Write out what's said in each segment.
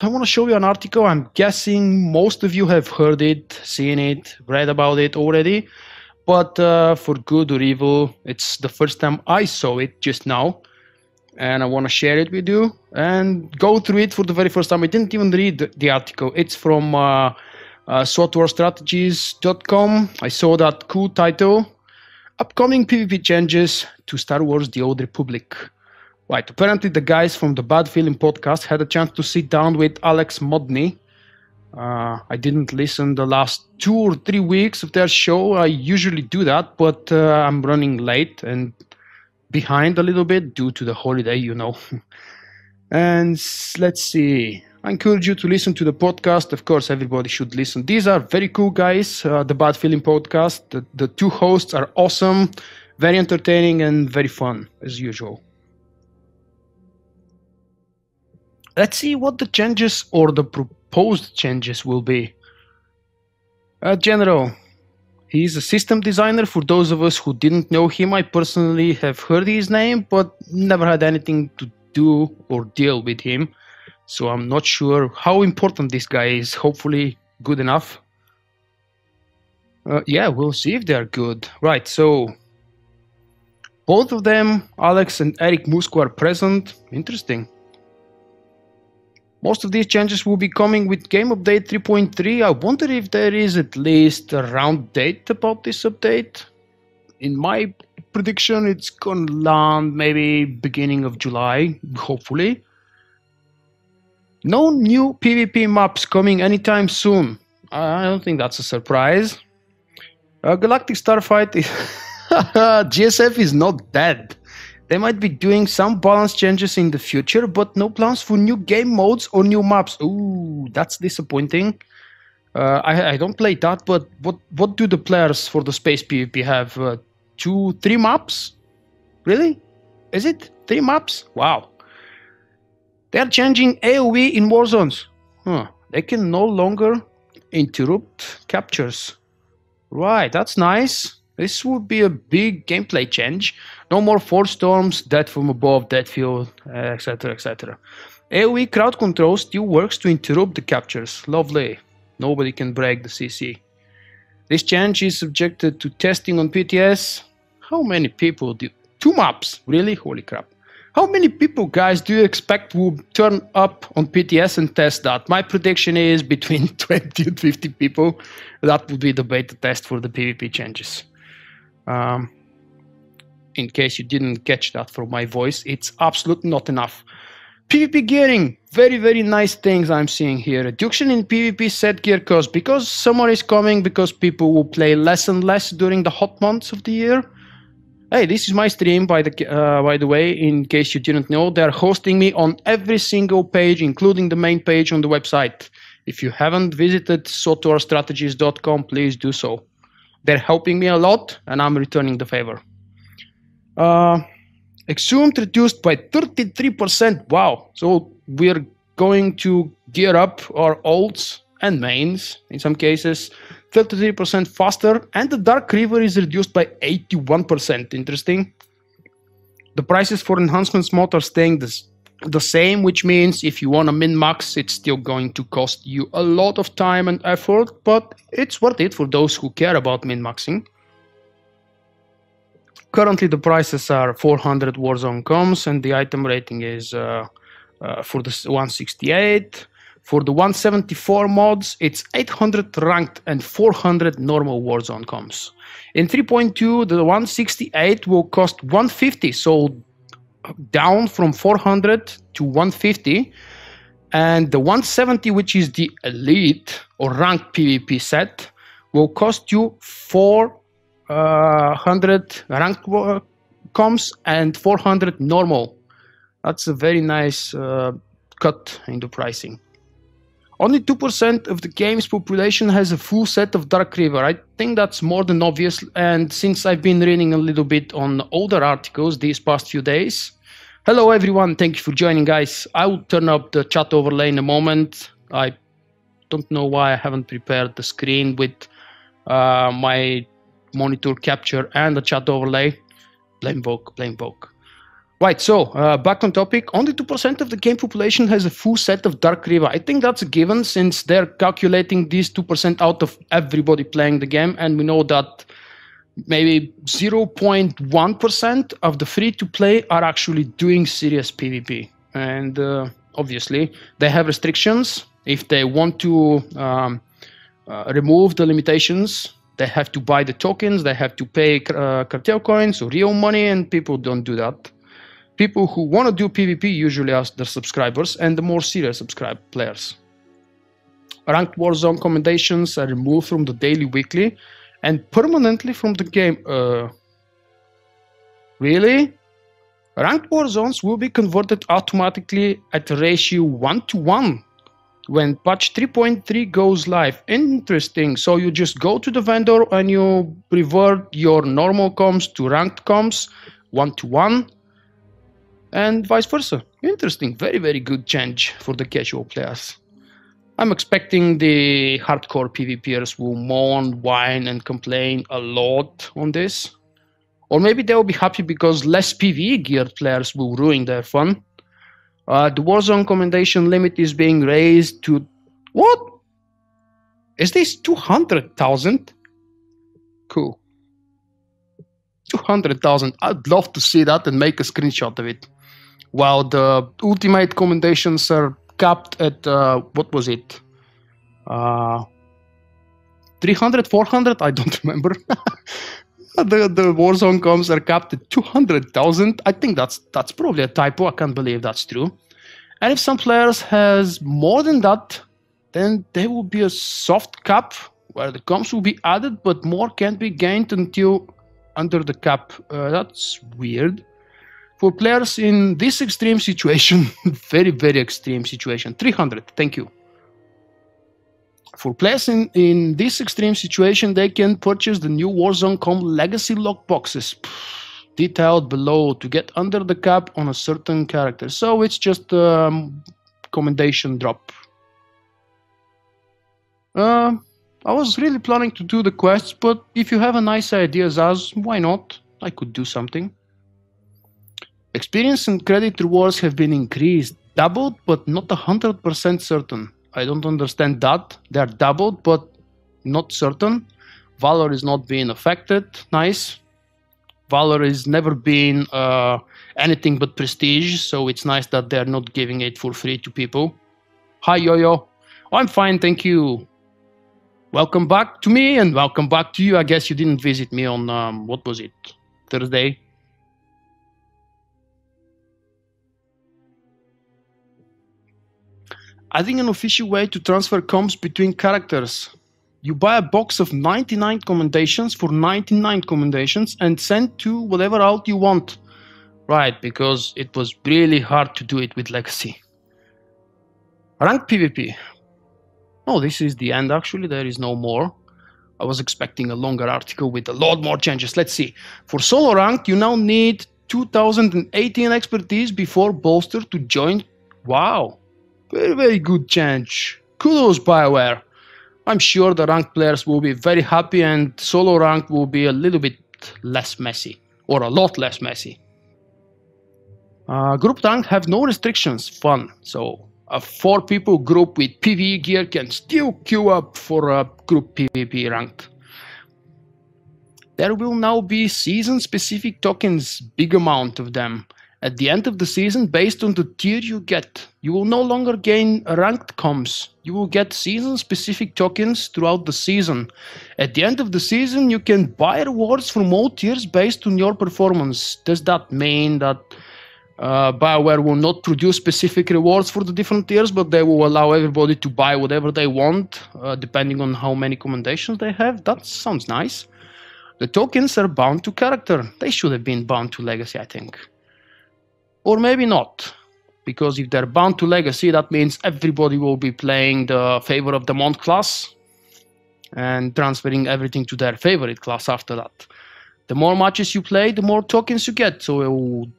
I want to show you an article. I'm guessing most of you have heard it, seen it, read about it already. But for good or evil, it's the first time I saw it just now. And I want to share it with you and go through it for the very first time. I didn't even read the article. It's from swtorstrategies.com. I saw that cool title. Upcoming PvP changes to Star Wars The Old Republic. Right, apparently the guys from the Bad Feeling Podcast had a chance to sit down with Alex Modny. I didn't listen the last 2 or 3 weeks of their show. I usually do that, but I'm running late and behind a little bit due to the holiday, you know. And let's see. I encourage you to listen to the podcast. Of course, everybody should listen. These are very cool guys, the Bad Feeling Podcast. The two hosts are awesome, very entertaining and very fun, as usual. Let's see what the changes or the proposed changes will be. General, he is a system designer. For those of us who didn't know him, I personally have heard his name, but never had anything to do or deal with him. So I'm not sure how important this guy is. Hopefully good enough. Yeah, we'll see if they're good. Right, so both of them, Alex and Eric Musco, are present. Interesting. Most of these changes will be coming with game update 3.3. I wonder if there is at least a round date about this update. In my prediction, it's going to land maybe beginning of July, hopefully. No new PvP maps coming anytime soon. I don't think that's a surprise. Galactic Starfight is... GSF is not dead. They might be doing some balance changes in the future, but no plans for new game modes or new maps. Ooh, that's disappointing. I don't play that, but what do the players for the space PvP have? 2, 3 maps? Really? Is it 3 maps? Wow. They're changing AoE in war zones. Huh. They can no longer interrupt captures. Right, that's nice. This would be a big gameplay change. No more force storms, death from above, death field, etc, etc. AoE crowd control still works to interrupt the captures. Lovely. Nobody can break the CC. This change is subjected to testing on PTS. How many people do... 2 maps? Really? Holy crap. How many people, guys, do you expect will turn up on PTS and test that? My prediction is between 20 and 50 people. That would be the beta test for the PvP changes. In case you didn't catch that from my voice, it's absolutely not enough. PvP gearing, very, very nice things I'm seeing here. Reduction in PvP set gear cost because summer is coming, because people will play less and less during the hot months of the year. Hey, this is my stream, by the way, in case you didn't know. They're hosting me on every single page, including the main page on the website. If you haven't visited swtorstrategies.com, please do so. They're helping me a lot, and I'm returning the favor. Exhumed reduced by 33%. Wow. So we're going to gear up our alts and mains, in some cases, 33% faster. And the Dark River is reduced by 81%. Interesting. The prices for enhancements mod are staying the same, which means if you want to min-max, it's still going to cost you a lot of time and effort, but it's worth it for those who care about min-maxing. Currently, the prices are 400 Warzone comms, and the item rating is for the 168. For the 174 mods, it's 800 ranked and 400 normal Warzone comms. In 3.2, the 168 will cost 150, so down from 400 to 150, and the 170, which is the elite or ranked PvP set, will cost you 400 ranked comms and 400 normal. That's a very nice cut in the pricing. Only 2% of the game's population has a full set of Dark River. I think that's more than obvious, and since I've been reading a little bit on older articles these past few days. Hello everyone, thank you for joining, guys. I will turn up the chat overlay in a moment. I don't know why I haven't prepared the screen with my monitor capture and the chat overlay. Blame Vogue, blame Vogue. Right, so back on topic, only 2% of the game population has a full set of Dark River. I think that's a given since they're calculating these 2% out of everybody playing the game, and we know that maybe 0.1% of the free-to-play are actually doing serious PvP. And obviously, they have restrictions. If they want to remove the limitations, they have to buy the tokens, they have to pay cartel coins or real money, and people don't do that. People who want to do PvP usually ask their subscribers and the more serious subscribed players. Ranked Warzone commendations are removed from the daily, weekly, and permanently from the game. Really? Ranked Warzones will be converted automatically at a ratio 1:1 when patch 3.3 goes live. Interesting. So you just go to the vendor and you revert your normal comms to ranked comms 1:1. And vice versa. Interesting. Very, very good change for the casual players. I'm expecting the hardcore PvPers will moan, whine, and complain a lot on this. Or maybe they'll be happy because less PvE geared players will ruin their fun. The Warzone commendation limit is being raised to... What? Is this 200,000? Cool. 200,000. I'd love to see that and make a screenshot of it. While the ultimate commendations are capped at, what was it? 300, 400? I don't remember. The Warzone comms are capped at 200,000. I think that's probably a typo. I can't believe that's true. And if some players has more than that, then there will be a soft cap where the comms will be added, but more can't be gained until under the cap. That's weird. For players in this extreme situation, very, very extreme situation, 300, thank you. For players in this extreme situation, they can purchase the new Warzone.com legacy lock boxes, detailed below, to get under the cap on a certain character. So it's just a commendation drop. I was really planning to do the quests, but if you have a nice idea, Zaz, why not? I could do something. Experience and credit rewards have been increased, doubled, but not 100% certain. I don't understand that. They are doubled, but not certain. Valor is not being affected. Nice. Valor is never been anything but prestige, so it's nice that they are not giving it for free to people. Hi, Yo-Yo. I'm fine, thank you. Welcome back to me and welcome back to you. I guess you didn't visit me on, what was it, Thursday? Adding an official way to transfer comms between characters. You buy a box of 99 commendations for 99 commendations and send to whatever alt you want. Right, because it was really hard to do it with Legacy. Ranked PvP. Oh, this is the end, actually. There is no more. I was expecting a longer article with a lot more changes. Let's see. For solo ranked, you now need 2018 expertise before bolster to join. Wow. Very, very good change. Kudos, BioWare. I'm sure the ranked players will be very happy and solo ranked will be a little bit less messy. Or a lot less messy. Group ranked have no restrictions. Fun. So... a four-people group with PvE gear can still queue up for a group PvP ranked. There will now be season-specific tokens, big amount of them. At the end of the season, based on the tier you get, you will no longer gain ranked comms. You will get season-specific tokens throughout the season. At the end of the season, you can buy rewards from all tiers based on your performance. Does that mean that... BioWare will not produce specific rewards for the different tiers, but they will allow everybody to buy whatever they want, depending on how many commendations they have? That sounds nice. The tokens are bound to character. They should have been bound to Legacy, I think. Or maybe not. Because if they're bound to Legacy, that means everybody will be playing the Favor of the Month class and transferring everything to their favorite class after that. The more matches you play, the more tokens you get, so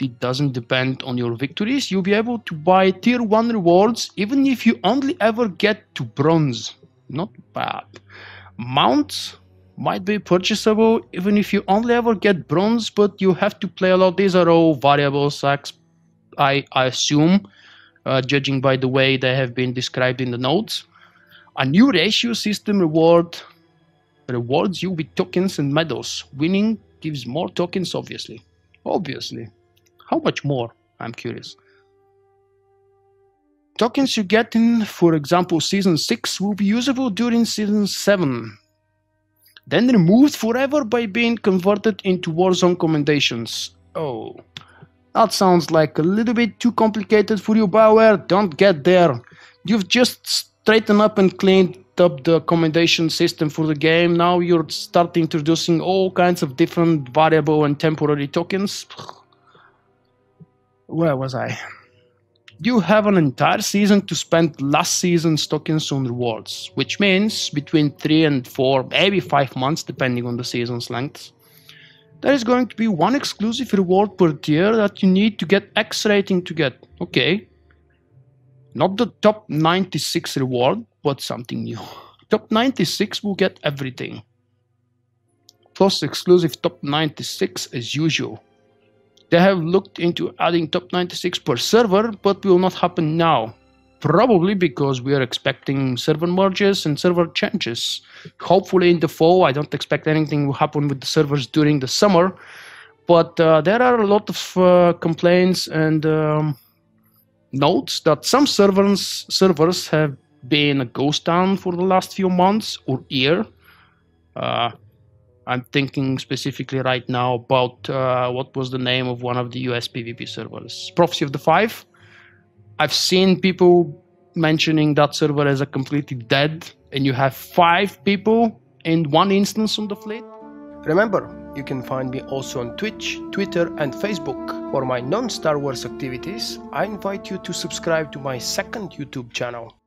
it doesn't depend on your victories. You'll be able to buy tier 1 rewards, even if you only ever get to bronze. Not bad. Mounts might be purchasable even if you only ever get bronze, but you have to play a lot. These are all variable sacks, I assume, judging by the way they have been described in the notes. A new ratio system rewards you with tokens and medals. Winning gives more tokens, obviously. How much more? I'm curious. Tokens you get in, for example, Season 6 will be usable during Season 7. Then removed forever by being converted into Warzone commendations. Oh, that sounds like a little bit too complicated for you, BioWare. Don't get there. You've just straightened up and cleaned up the commendation system for the game. Now you're starting introducing all kinds of different variable and temporary tokens. Where was I? You have an entire season to spend last season's tokens on rewards, which means between 3 and 4, maybe 5 months, depending on the season's length. There is going to be one exclusive reward per tier that you need to get X rating to get. Okay. Not the top 96 reward, but something new. Top 96 will get everything. Plus exclusive top 96 as usual. They have looked into adding top 96 per server, but will not happen now. Probably because we are expecting server merges and server changes. Hopefully in the fall. I don't expect anything will happen with the servers during the summer. But there are a lot of complaints and notes that some servers have been a ghost town for the last few months or year. I'm thinking specifically right now about what was the name of one of the US PvP servers? Prophecy of the Five. I've seen people mentioning that server as a completely dead, and you have 5 people in one instance on the fleet. Remember, you can find me also on Twitch, Twitter and Facebook. For my non-Star Wars activities, I invite you to subscribe to my second YouTube channel.